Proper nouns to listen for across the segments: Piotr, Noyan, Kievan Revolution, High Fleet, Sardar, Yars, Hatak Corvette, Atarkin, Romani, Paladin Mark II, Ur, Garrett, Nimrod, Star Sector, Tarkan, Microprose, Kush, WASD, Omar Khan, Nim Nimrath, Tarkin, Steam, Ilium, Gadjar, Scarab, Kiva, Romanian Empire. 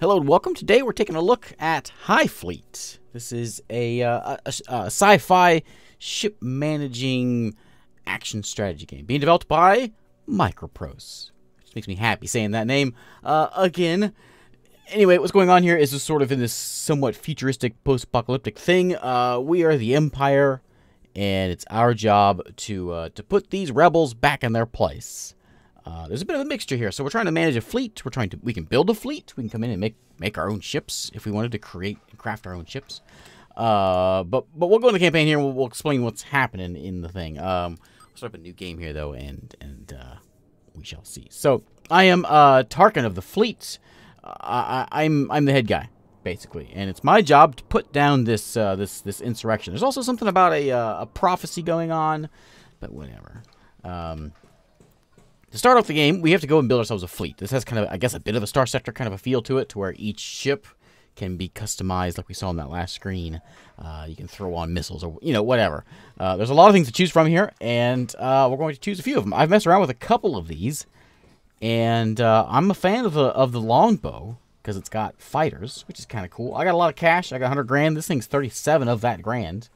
Hello and welcome. Today we're taking a look at High Fleet. This is a sci-fi ship managing action strategy game being developed by Microprose. Which makes me happy saying that name again. Anyway, what's going on here is sort of in this somewhat futuristic post-apocalyptic thing. We are the Empire, and it's our job to put these rebels back in their place. There's a bit of a mixture here, so we're trying to manage a fleet. We can build a fleet. We can come in and make our own ships if we wanted to create and craft our own ships. But we'll go in the campaign here. And we'll explain what's happening in the thing. We'll start up a new game here though, and we shall see. So I am Tarkin of the fleet. I'm the head guy basically, and it's my job to put down this this insurrection. There's also something about a prophecy going on, but whatever. To start off the game, we have to go and build ourselves a fleet. This has kind of, I guess, a bit of a Star Sector kind of a feel to it, to where each ship can be customized like we saw in that last screen. You can throw on missiles or, you know, whatever. There's a lot of things to choose from here, and we're going to choose a few of them. I've messed around with a couple of these, and I'm a fan of the longbow because it's got fighters, which is kind of cool. I got a lot of cash. I got 100 grand. This thing's 37 of that grand.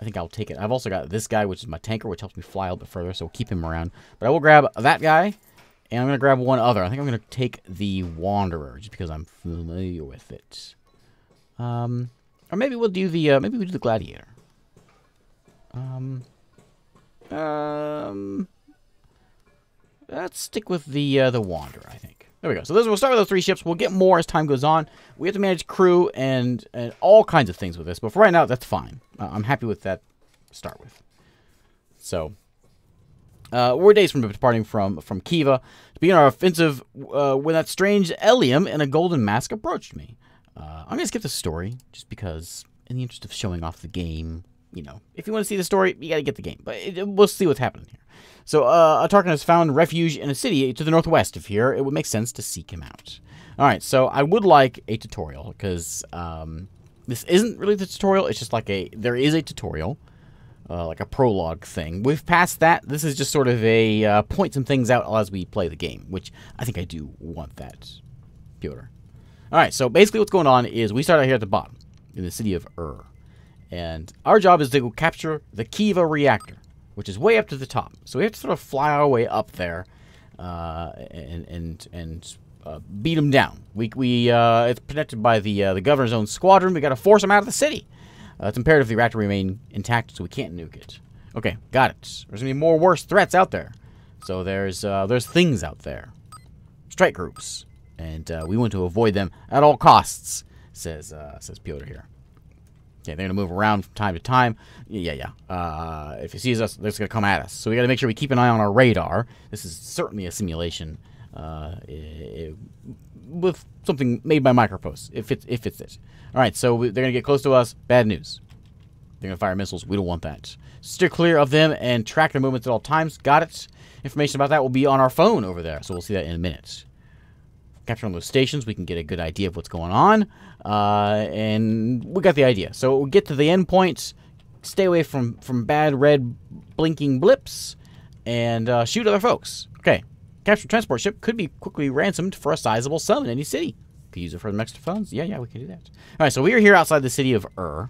I think I'll take it. I've also got this guy, which is my tanker, which helps me fly a little bit further, so we'll keep him around. But I will grab that guy, and I'm going to grab one other. I think I'm going to take the Wanderer, just because I'm familiar with it. Or maybe we'll do the maybe we do the Gladiator. Let's stick with the Wanderer, I think. There we go. So we'll start with those three ships. We'll get more as time goes on. We have to manage crew and all kinds of things with this. But for right now, that's fine. I'm happy with that to start with. So, we're days from departing from Kiva to begin our offensive when that strange Ilium in a golden mask approached me. I'm going to skip the story just because, in the interest of showing off the game, you know, if you want to see the story, you got to get the game. But we'll see what's happening here. So, Atarkin has found refuge in a city to the northwest of here. It would make sense to seek him out. Alright, so I would like a tutorial, because this isn't really the tutorial. It's just like there is a tutorial, like a prologue thing. We've passed that. This is just sort of a point some things out as we play the game, which I think I do want that, Piotr. Alright, so basically what's going on is we start out here at the bottom, in the city of Ur. And our job is to go capture the Kiva reactor, which is way up to the top. So we have to sort of fly our way up there and beat them down. We it's protected by the governor's own squadron. We got to force them out of the city. It's imperative the reactor remain intact, so we can't nuke it. Okay, got it. There's gonna be more worse threats out there. So there's things out there, strike groups, and we want to avoid them at all costs. Says Piotr here. Okay, they're going to move around from time to time. Yeah. If it sees us, they're going to come at us. So we got to make sure we keep an eye on our radar. This is certainly a simulation with something made by Microprose, if it's it. All right, so they're going to get close to us. Bad news. They're going to fire missiles. We don't want that. Steer clear of them and track their movements at all times. Got it. Information about that will be on our phone over there, so we'll see that in a minute. Capturing those stations, we can get a good idea of what's going on, and we got the idea. So we'll get to the end points, stay away from bad red blinking blips, and shoot other folks. Okay, captured transport ship could be quickly ransomed for a sizable sum in any city. Could use it for the next phones. Yeah, we can do that. All right, so we are here outside the city of Ur.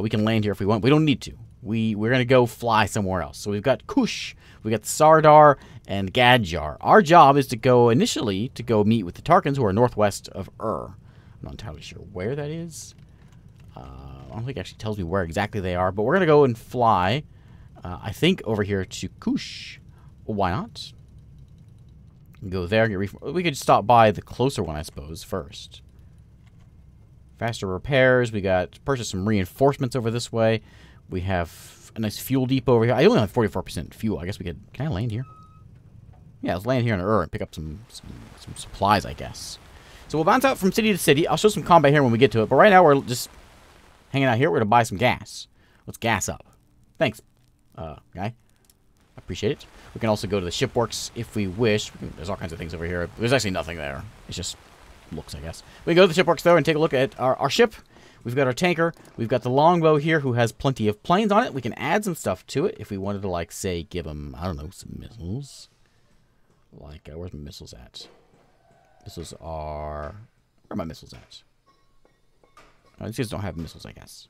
We can land here if we want. We don't need to. We're going to go fly somewhere else. So we've got Kush, we've got Sardar, and Gadjar. Our job is to go, initially, to go meet with the Tarkans, who are northwest of Ur. I'm not entirely sure where that is. I don't think it actually tells me where exactly they are, but we're going to go and fly, I think, over here to Kush. Well, why not? Go there. We could stop by the closer one, I suppose, first. Faster repairs. We got to purchase some reinforcements over this way. We have a nice fuel depot over here. I only have 44% fuel. I guess we could... Can I land here? Yeah, let's land here in Ur and pick up some supplies, I guess. So we'll bounce out from city to city. I'll show some combat here when we get to it. But right now, we're just hanging out here. We're going to buy some gas. Let's gas up. Thanks, guy. I appreciate it. We can also go to the shipworks if we wish. There's all kinds of things over here. There's actually nothing there. It's just looks, I guess. We can go to the shipworks, though, and take a look at our ship. We've got our tanker. We've got the longbow here, who has plenty of planes on it. We can add some stuff to it if we wanted to, like, say, give them, I don't know, some missiles. Like, where's my missiles at? Missiles are... Where are my missiles at? Oh, these guys don't have missiles, I guess.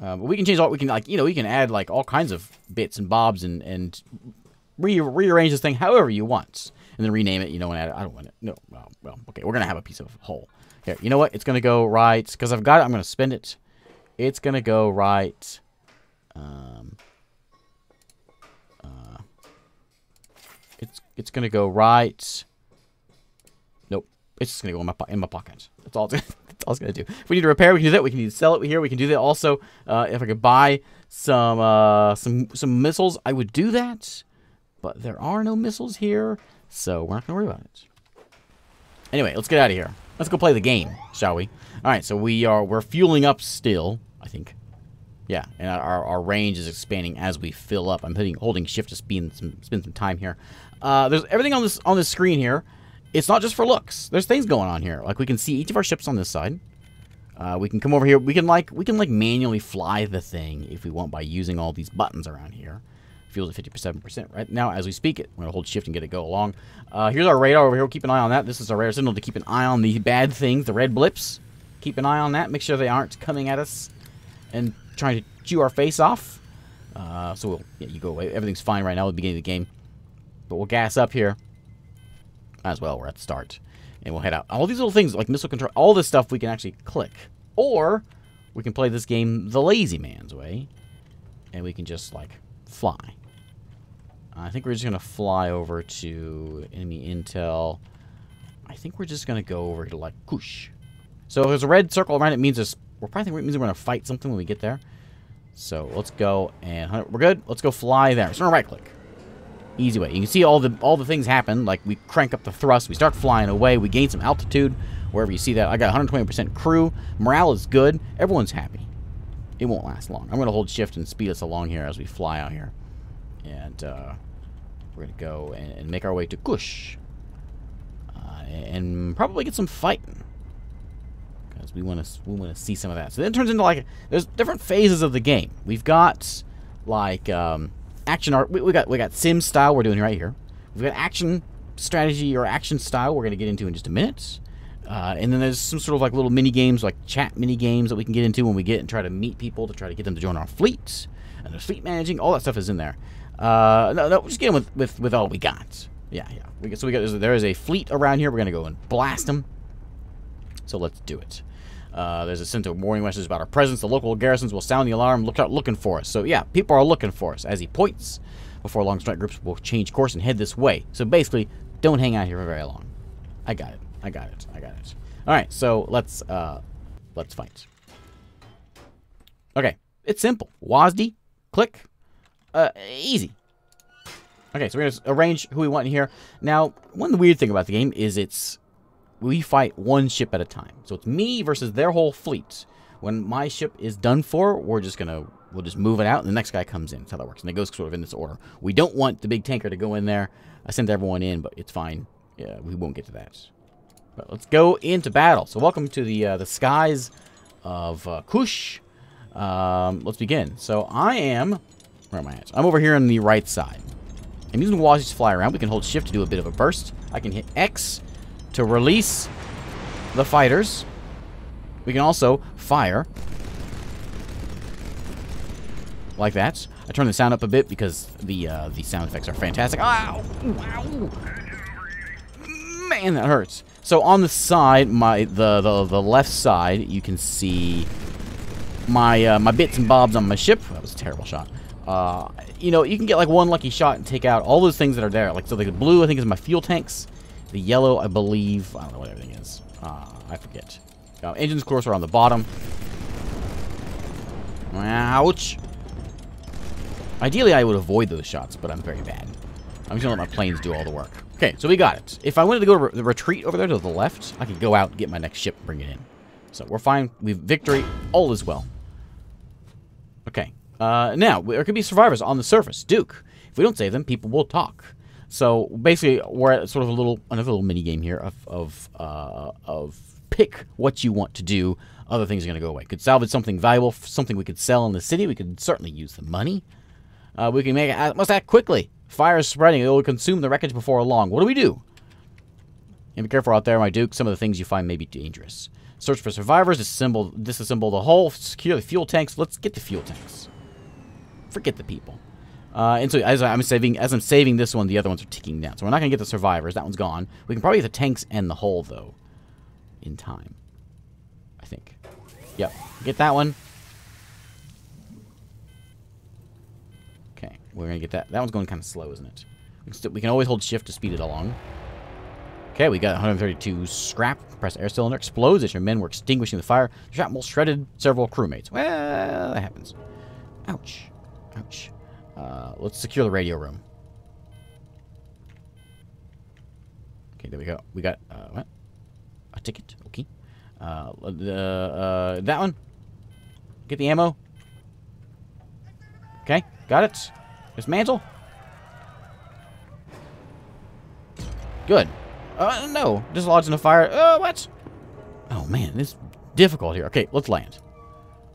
But we can change all... We can, like, you know, we can add, like, all kinds of bits and bobs and rearrange this thing however you want. And then rename it, you know, and add it. I don't want it. No, well, okay, we're going to have a piece of hull. Here, you know what? It's going to go right... Because I've got it, I'm going to spend it. It's going to go right... It's going to go right... Nope. It's just going to go in my pocket. That's all it's going to... All it's gonna do. If we need to repair, we can do that. We can need to sell it here. We can do that also. If I could buy some missiles, I would do that. But there are no missiles here, so we're not gonna worry about it. Anyway, let's get out of here. Let's go play the game, shall we? All right. So we're fueling up still, I think. Yeah, and our range is expanding as we fill up. I'm holding shift to spend some time here. There's everything on this screen here. It's not just for looks. There's things going on here. Like, we can see each of our ships on this side. We can come over here. We can manually fly the thing if we want by using all these buttons around here. Fuel's at 57% right now as we speak. We're going to hold shift and get it go along. Here's our radar over here. We'll keep an eye on that. This is our radar signal to keep an eye on the bad things, the red blips. Keep an eye on that. Make sure they aren't coming at us and trying to chew our face off. So we'll... Yeah, you go away. Everything's fine right now at the beginning of the game. But we'll gas up here. As well, we're at the start, and we'll head out. All these little things like missile control, all this stuff we can actually click, or we can play this game the lazy man's way, and we can just like fly. I think we're just gonna fly over to enemy intel. I think we're just gonna go over to like Kush. So if there's a red circle around it, means we're gonna fight something when we get there. So let's go and hunt. We're good. Let's go fly there. So we're gonna right click. Easy way. You can see all the things happen. Like, we crank up the thrust, we start flying away, we gain some altitude, wherever you see that. I got 120% crew. Morale is good. Everyone's happy. It won't last long. I'm going to hold shift and speed us along here as we fly out here. And we're going to go and make our way to Kush. And probably get some fighting. Because we want to see some of that. So then it turns into, like, there's different phases of the game. We've got, like... action art. We got sim style we're doing right here. We've got action strategy or action style we're going to get into in just a minute. And then there's some sort of like little mini games, like chat mini games that we can get into when we get and try to meet people to try to get them to join our fleet. And there's fleet managing. All that stuff is in there. No, we're just getting with all we got. Yeah. There is a fleet around here. We're going to go and blast them. So let's do it. There's a sent a warning message about our presence. The local garrisons will sound the alarm. Look out, looking for us. So yeah, people are looking for us. As he points, before long, strike groups will change course and head this way. So basically, don't hang out here for very long. I got it. All right, so let's fight. Okay, it's simple. WASD, click, easy. Okay, so we're gonna arrange who we want in here. Now, one weird thing about the game is we fight one ship at a time. So it's me versus their whole fleet. When my ship is done for, we'll just move it out and the next guy comes in. That's how that works. And it goes sort of in this order. We don't want the big tanker to go in there. I sent everyone in, but it's fine. Yeah, we won't get to that. But let's go into battle. So welcome to the skies of Kush. Let's begin. So where am I at? I'm over here on the right side. I'm using the WASD to fly around. We can hold shift to do a bit of a burst. I can hit X to release the fighters. We can also fire. Like that. I turn the sound up a bit because the sound effects are fantastic. Ow! Ow! Man, that hurts. So on the side, the left side, you can see my bits and bobs on my ship. That was a terrible shot. You know, you can get like one lucky shot and take out all those things that are there. Like, so the blue, I think, is my fuel tanks. The yellow, I believe, I don't know what everything is. I forget. Engines, of course, are on the bottom. Ouch. Ideally, I would avoid those shots, but I'm very bad. I'm just gonna let my planes do all the work. Okay, so we got it. If I wanted to go to the retreat over there to the left, I could go out and get my next ship and bring it in. So we're fine. We've victory. All is well. Okay. Now, there could be survivors on the surface. Duke. If we don't save them, people will talk. So basically, we're at sort of another little mini game here of pick what you want to do. Other things are going to go away. Could salvage something valuable, something we could sell in the city. We could certainly use the money. We can make it. Must act quickly. Fire is spreading. It will consume the wreckage before long. What do we do? And be careful out there, my Duke. Some of the things you find may be dangerous. Search for survivors. Disassemble the hull. Secure the fuel tanks. Let's get the fuel tanks. Forget the people. And so as I'm saving this one, the other ones are ticking down. So we're not going to get the survivors. That one's gone. We can probably get the tanks and the hull, though, in time. I think. Yep. Get that one. Okay. We're going to get that. That one's going kind of slow, isn't it? We can always hold shift to speed it along. Okay, we got 132 scrap. Press air cylinder. Explodes as your men were extinguishing the fire. Shrapnel shredded several crewmates. Well, that happens. Ouch. Ouch. Let's secure the radio room. Okay, there we go. We got, what? A ticket? Okay. That one. Get the ammo. Okay, got it. Dismantle. Good. No. Dislodging the fire. What? Oh, man. This is difficult here. Okay, let's land.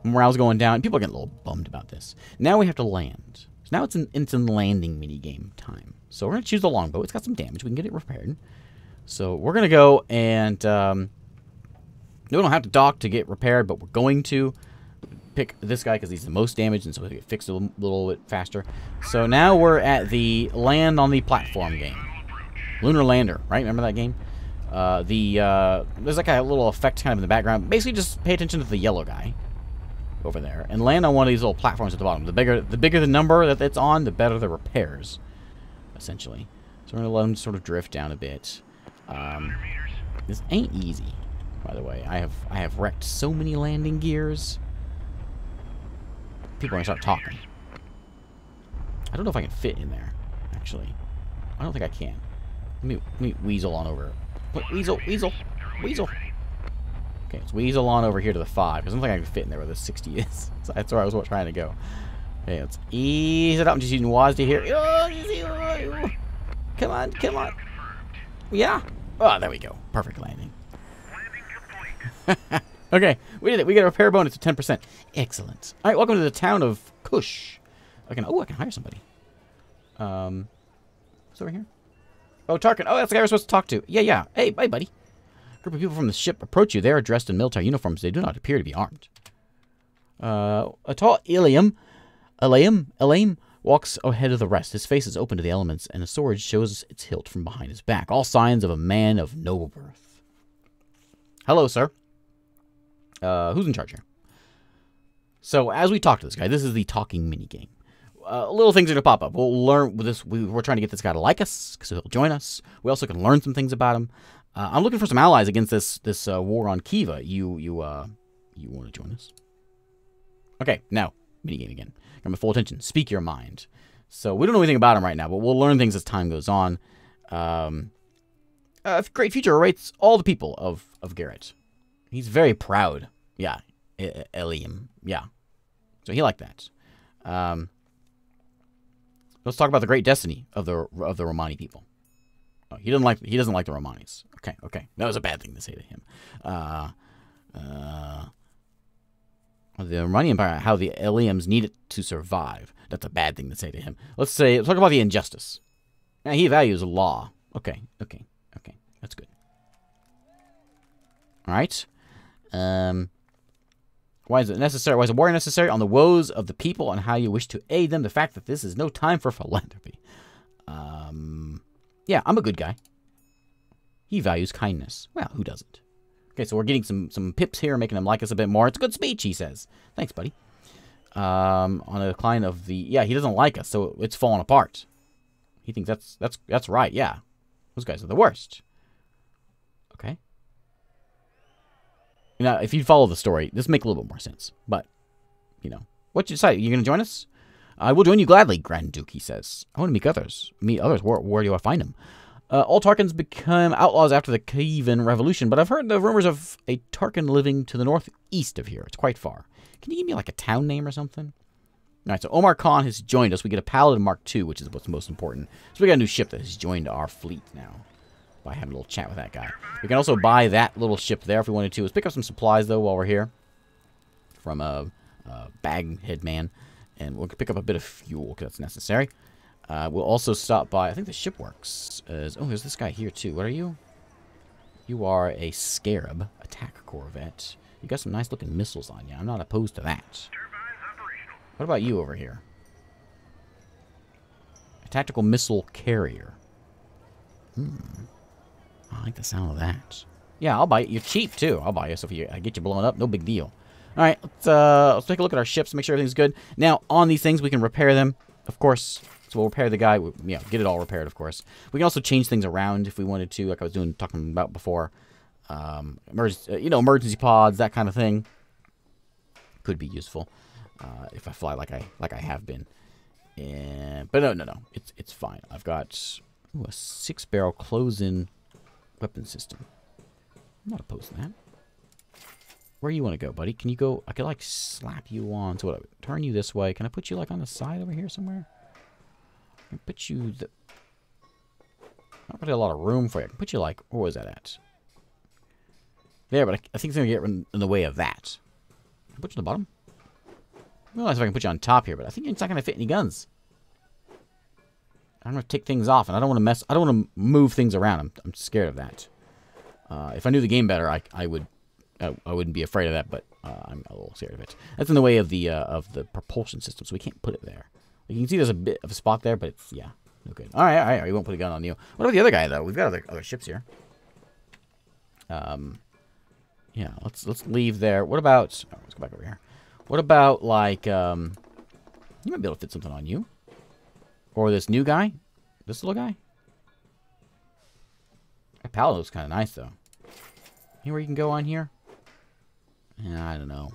Morale's going down. People are getting a little bummed about this. Now we have to land. So now it's in landing minigame time. So we're going to choose the longboat. It's got some damage. We can get it repaired. So we're going to go and... we don't have to dock to get repaired, but we're going to pick this guy because he's the most damaged, and so he'll get fixed a little bit faster. So now we're at the land on the platform game. Lunar Lander, right? Remember that game? There's like a little effect kind of in the background. Basically, just pay attention to the yellow guy over there, and land on one of these little platforms at the bottom. The bigger the number that it's on, the better the repairs, essentially. So we're gonna let them sort of drift down a bit. This ain't easy, by the way. I have wrecked so many landing gears. People are gonna start talking. I don't know if I can fit in there. Actually, I don't think I can. Let me weasel on over. Weasel. Okay, let's weasel on over here to the 5, because I don't think I can fit in there where the 60 is. So that's where I was trying to go. Okay, let's ease it up. I'm just using WASD here. Oh, come on, come on. Yeah. Oh, there we go. Perfect landing. Landing complete. Okay, we did it. We got a repair bonus of 10%. Excellent. All right, welcome to the town of Kush. I can hire somebody. What's over here? Oh, Tarkin. Oh, that's the guy we're supposed to talk to. Yeah. Hey, bye, buddy. A group of people from the ship approach you. They are dressed in military uniforms. They do not appear to be armed. A tall Ilium walks ahead of the rest. His face is open to the elements, and a sword shows its hilt from behind his back. All signs of a man of noble birth. Hello, sir. Who's in charge here? So, as we talk to this guy, this is the talking minigame. Little things are going to pop up. We'll learn with this. We're trying to get this guy to like us, so he'll join us. We also can learn some things about him. I'm looking for some allies against this war on Kiva. You want to join us? Okay, now minigame again. Come with full attention. Speak your mind. So we don't know anything about him right now, but we'll learn things as time goes on. Great future awaits all the people of Garrett. He's very proud. Yeah, Ilium. Yeah, so he liked that. Let's talk about the great destiny of the Romani people. Oh, he doesn't like the Romanis. Okay, that was a bad thing to say to him. The Romanian Empire, how the Iliums need it to survive. That's a bad thing to say to him. Let's talk about the injustice. Now he values law. Okay, that's good. All right. Why is it necessary? Why is a war necessary? On the woes of the people and how you wish to aid them. The fact that this is no time for philanthropy. Yeah, I'm a good guy. He values kindness. Well, who doesn't? Okay, so we're getting some pips here, making him like us a bit more. It's a good speech, he says. Thanks, buddy. On a decline of the... Yeah, he doesn't like us, so it's falling apart. He thinks that's right, yeah. Those guys are the worst. Okay. Now, if you follow the story, this makes a little bit more sense. But, you know, what you decide? You're going to join us? I will join you gladly, Grand Duke, he says. I want to meet others. Where do I find them? All Tarkans become outlaws after the Kievan Revolution, but I've heard the rumors of a Tarkan living to the northeast of here. It's quite far. Can you give me, like, a town name or something? All right, so Omar Khan has joined us. We get a Paladin Mark II, which is what's most important. So we got a new ship that has joined our fleet now. By having a little chat with that guy. We can also buy that little ship there if we wanted to. Let's pick up some supplies, though, while we're here. From a baghead man. And we'll pick up a bit of fuel, because that's necessary. We'll also stop by... I think the ship works. There's this guy here, too. What are you? You are a Scarab, Hatak Corvette. You got some nice looking missiles on you. I'm not opposed to that. What about you over here? A tactical missile carrier. Hmm. I like the sound of that. Yeah, I'll buy it. You're cheap too. I'll buy it. So if I get you blown up, no big deal. All right, let's take a look at our ships, make sure everything's good. Now, on these things, we can repair them, of course. So we'll repair the guy. Yeah, get it all repaired, of course. We can also change things around if we wanted to, like I was talking about before. Emergency pods, that kind of thing, could be useful if I fly like I have been. And, but no, it's fine. I've got a 6-barrel close-in weapon system. I'm not opposed to that. Where you want to go, buddy? Can you go? I could like slap you on. So what? I would turn you this way. Can I put you like on the side over here somewhere? I can put you. Not really a lot of room for you. I can put you like. Where was that at? There, but I think it's gonna get in the way of that. Can I put you on the bottom? I don't realize if I can put you on top here, but I think it's not gonna fit any guns. I'm gonna take things off, and I don't want to mess. I don't want to move things around. I'm scared of that. If I knew the game better, I would. I wouldn't be afraid of that, but I'm a little scared of it. That's in the way of the propulsion system, so we can't put it there. Like, you can see there's a bit of a spot there, but it's, yeah, no good. All right, we won't put a gun on you. What about the other guy though? We've got other ships here. Yeah, let's leave there. What about? Oh, let's go back over here. What about like you might be able to fit something on you, or this new guy, this little guy. That pallet looks kind of nice though. Anywhere you can go on here. I don't know.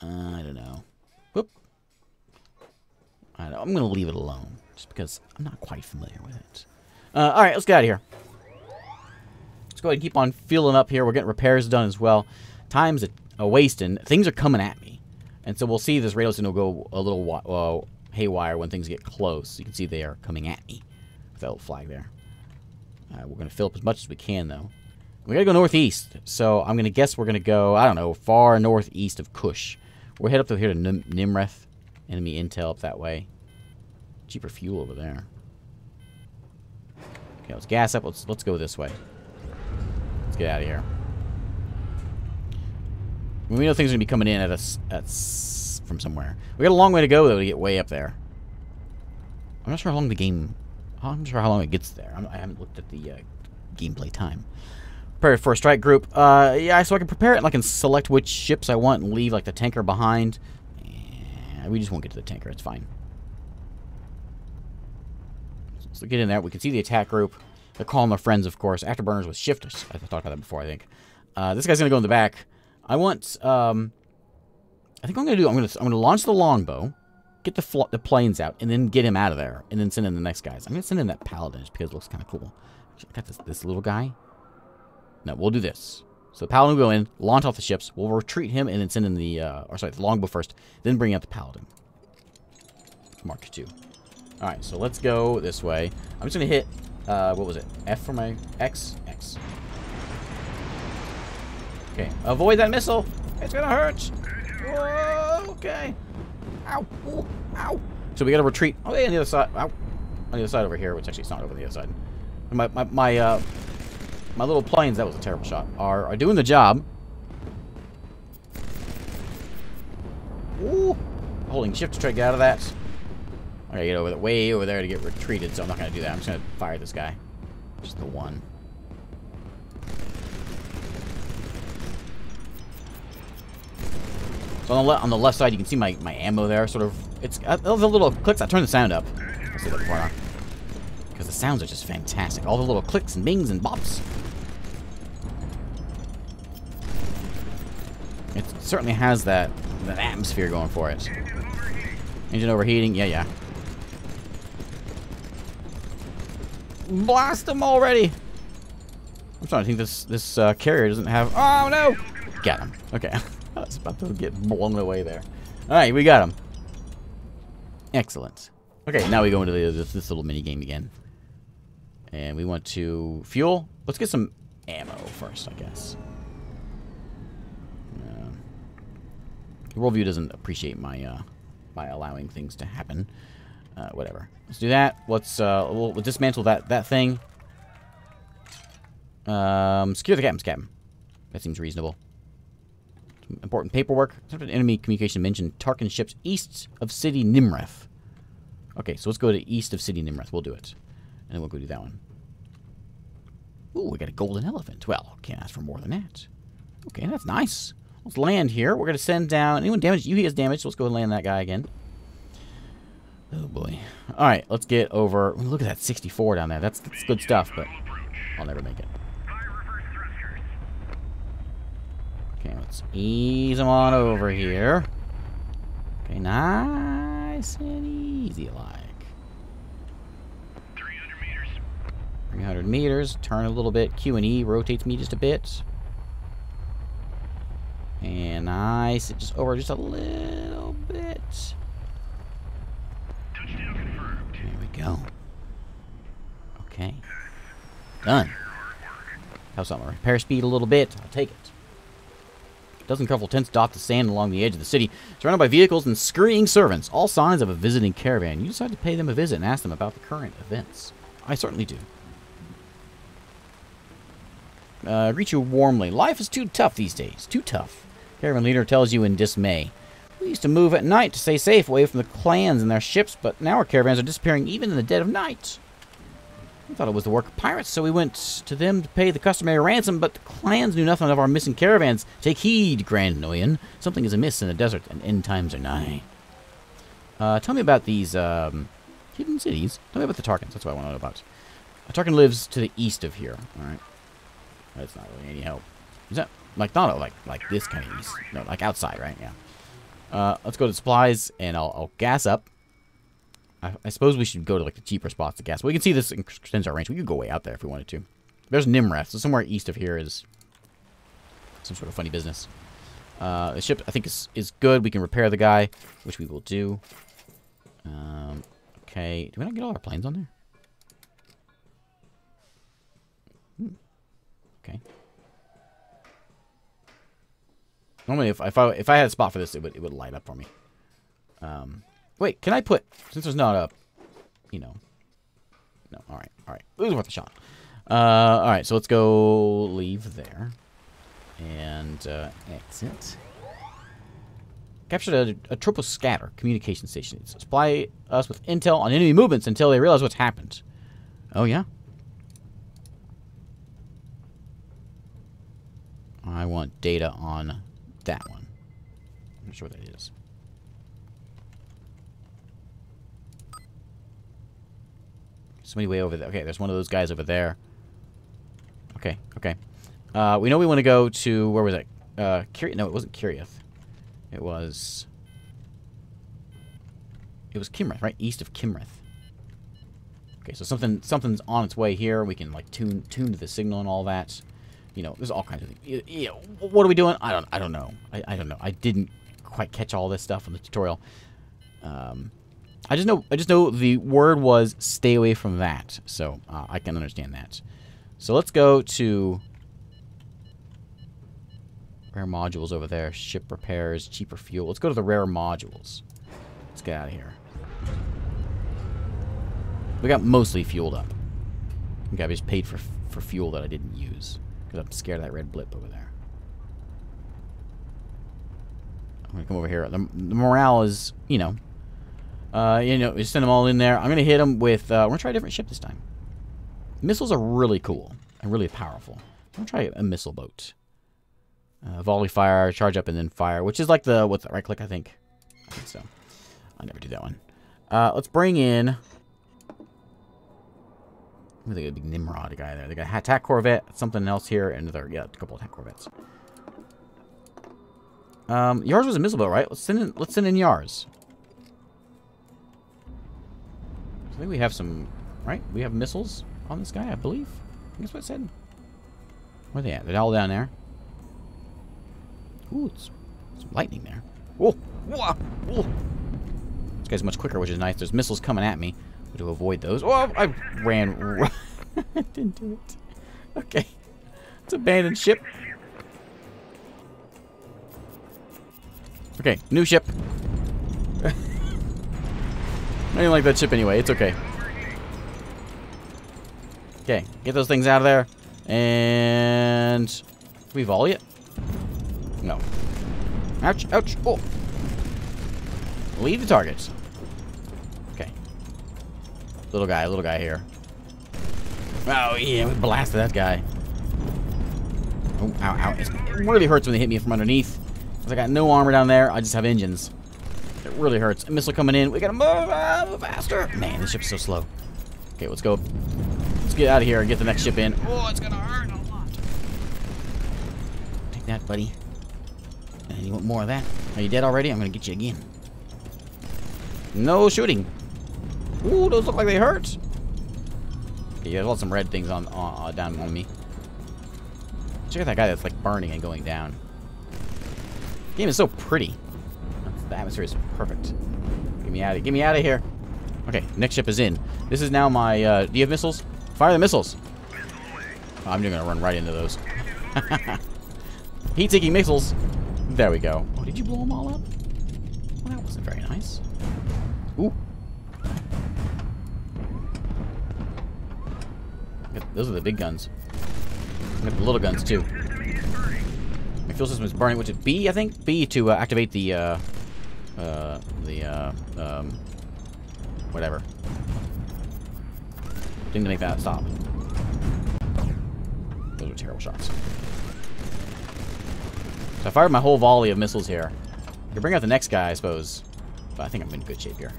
I don't know. Whoop. I'm going to leave it alone, just because I'm not quite familiar with it. All right, let's get out of here. Let's go ahead and keep on fueling up here. We're getting repairs done as well. Time's a-wasting. Things are coming at me. And so we'll see this radio signal go a little haywire when things get close. You can see they are coming at me with that little flag there. We're going to fill up as much as we can, though. We gotta go northeast, so I'm gonna guess we're gonna go, I don't know, far northeast of Kush. We'll head up to here to Nim Nimrath, enemy intel up that way. Cheaper fuel over there. Okay, let's gas up. Let's go this way. Let's get out of here. We know things are gonna be coming in at us from somewhere. We got a long way to go though to get way up there. I'm not sure how long the game. I'm not sure how long it gets there. I haven't looked at the gameplay time. Prepare for a strike group. Yeah, so I can prepare it and I can select which ships I want and leave, like, the tanker behind. We just won't get to the tanker. It's fine. So get in there. We can see the attack group. They're calling their friends, of course. Afterburners with shifters. I talked about that before, I think. This guy's going to go in the back. I want, I think what I'm going to do, I'm going to launch the longbow, get the planes out, and then get him out of there, and then send in the next guys. I'm going to send in that paladin just because it looks kind of cool. I got this little guy. No, we'll do this. So the Paladin will go in, launch off the ships, we'll retreat him, and then send in the, the Longbow first, then bring out the Paladin. Mark II. Alright, so let's go this way. I'm just gonna hit, what was it? F for my X? X. Okay, avoid that missile! It's gonna hurt! Whoa, okay. Ow, ooh, ow. So we gotta retreat. Oh, yeah, on the other side. Ow. On the other side over here, which actually is not over the other side. My little planes, that was a terrible shot, are doing the job. Ooh. Holding shift to try to get out of that. I gotta get over way over there to get retreated, so I'm not gonna do that. I'm just gonna fire this guy. Just the one. So on the left side, you can see my ammo there, sort of. It's those little clicks. I turn the sound up. I'll see that before I... Because the sounds are just fantastic. All the little clicks and bings and bops. It certainly has that atmosphere going for it. Engine overheating. Yeah. Blast them already! I'm trying to think this carrier doesn't have... Oh, no! Got him. Okay. I was about to get blown away there. Alright, we got him. Excellent. Okay, now we go into this little mini-game again. And we want to fuel. Let's get some ammo first, I guess. The worldview doesn't appreciate my allowing things to happen. Whatever. Let's do that. We'll dismantle that thing. Secure the captain's cabin. That seems reasonable. Some important paperwork. Sort of an enemy communication mentioned Tarkin ships east of City Nimrath. Okay, so let's go to east of City Nimrath. We'll do it. And then we'll go do that one. Ooh, we got a golden elephant. Well, can't ask for more than that. Okay, that's nice. Let's land here. We're going to send down... Anyone damaged? Yuhi is damaged, so let's go and land that guy again. Oh, boy. All right, let's get over... Look at that 64 down there. That's good stuff, but I'll never make it. Okay, let's ease them on over here. Okay, nice and easy-like. 300 meters. 300 meters. Turn a little bit. Q and E rotates me just a bit. And nice, just over just a little bit. Touchdown confirmed. There we go. Okay. Done. How's something? Repair speed a little bit. I'll take it. Dozen colorful tents dot the sand along the edge of the city, surrounded by vehicles and scurrying servants, all signs of a visiting caravan. You decide to pay them a visit and ask them about the current events. I certainly do. Greet you warmly. Life is too tough these days. Too tough. Caravan leader tells you in dismay. We used to move at night to stay safe away from the clans and their ships, but now our caravans are disappearing even in the dead of night. We thought it was the work of pirates, so we went to them to pay the customary ransom, but the clans knew nothing of our missing caravans. Take heed, Grand Noyan. Something is amiss in the desert, and end times are nigh. Tell me about these hidden cities. Tell me about the Tarkans. That's what I want to know about. A Tarkin lives to the east of here. All right. That's not really any help. Is that like not like this kind of east? No, like outside, right? Yeah. Let's go to supplies, and I'll gas up. I suppose we should go to like the cheaper spots to gas. We can see this extends our range. We could go way out there if we wanted to. There's Nimrath, so somewhere east of here is some sort of funny business. The ship I think is good. We can repair the guy, which we will do. Okay, do we not get all our planes on there? Okay. Normally, if I had a spot for this, it would light up for me. Wait, can I put, since there's not a, no. All right. It was worth a shot. All right. So let's go leave there, and exit. Captured a triple scatter communication station. Supply us with intel on enemy movements until they realize what's happened. Oh yeah. I want data on that one. I'm not sure what that is. Somebody way over there. Okay, there's one of those guys over there. Okay, okay. We know we want to go to... Where was it? No, it wasn't Kiriath. It was Kimrath, right? East of Kimrath. Okay, so something's on its way here. We can, like, tune to the signal and all that. You know, there's all kinds of things. You know, what are we doing? I don't know. I don't know. I didn't quite catch all this stuff in the tutorial. I just know the word was stay away from that, so I can understand that. So let's go to rare modules over there. Ship repairs, cheaper fuel. Let's go to the rare modules. Let's get out of here. We got mostly fueled up. I think I just paid for fuel that I didn't use. Because I'm scared of that red blip over there. I'm going to come over here. The morale is, just send them all in there. I'm going to hit them with, we're going to try a different ship this time. Missiles are really cool and really powerful. I'm going to try a missile boat. Volley fire, charge up, and then fire, which is like the, what's that, right click, I think. I think so. I never do that one. Let's bring in... I think it'd be Nimrod, a guy there. They got Hatak Corvette, something else here, and another, yeah, a couple of Hatak Corvettes. Yars was a missile boat, right? Let's send in Yars. I think we have some, right? We have missiles on this guy, I believe. I think that's what it said. Where are they at? They're all down there. Ooh, it's some lightning there. Whoa! Whoa! Whoa! This guy's much quicker, which is nice. There's missiles coming at me. To avoid those. Oh, I ran. I didn't do it. Okay. It's abandoned ship. Okay, new ship. I didn't like that ship anyway. It's okay. Okay, get those things out of there. And we volley it? No. Ouch, ouch, oh. Leave the targets. Okay. Little guy here. Oh, yeah, we blasted that guy. Oh, ow, ow. It really hurts when they hit me from underneath. Because I got no armor down there, I just have engines. It really hurts. A missile coming in, we gotta move, move faster. Man, this ship's so slow. Okay, let's go. Let's get out of here and get the next ship in. Oh, it's gonna hurt a lot. Take that, buddy. And you want more of that? Are you dead already? I'm gonna get you again. No shooting. Ooh, those look like they hurt. Okay, yeah, there's lots of red things on down on me. Check out that guy that's like burning and going down. The game is so pretty. The atmosphere is perfect. Get me out of here. Okay, next ship is in. This is now my, do you have missiles? Fire the missiles. Oh, I'm just gonna run right into those. Heat-seeking missiles. There we go. Oh, did you blow them all up? Well, that wasn't very nice. Ooh. Those are the big guns. The little guns, too. My fuel system is burning, which is B, I think? B to activate the, whatever. Thing to make that stop. Those are terrible shots. So I fired my whole volley of missiles here. I can bring out the next guy, I suppose. But I think I'm in good shape here.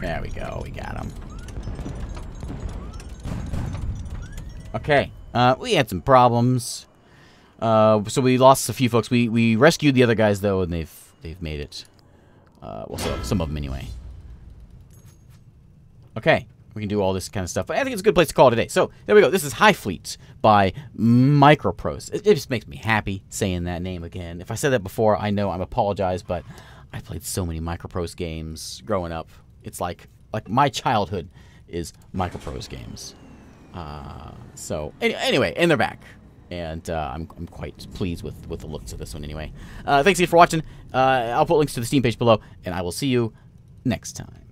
There we go, we got him. Okay, we had some problems. So we lost a few folks. We rescued the other guys though, and they've made it. Well, some of them anyway. Okay, we can do all this kind of stuff. But I think it's a good place to call it today. So there we go. This is High Fleet by Microprose. It just makes me happy saying that name again. If I said that before, I know I'm apologize, but I played so many Microprose games growing up. It's like my childhood is Microprose games. So anyway, and they're back. And I'm quite pleased with the looks of this one anyway. Thanks again for watching. I'll put links to the Steam page below, and I will see you next time.